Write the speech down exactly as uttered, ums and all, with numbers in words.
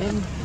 and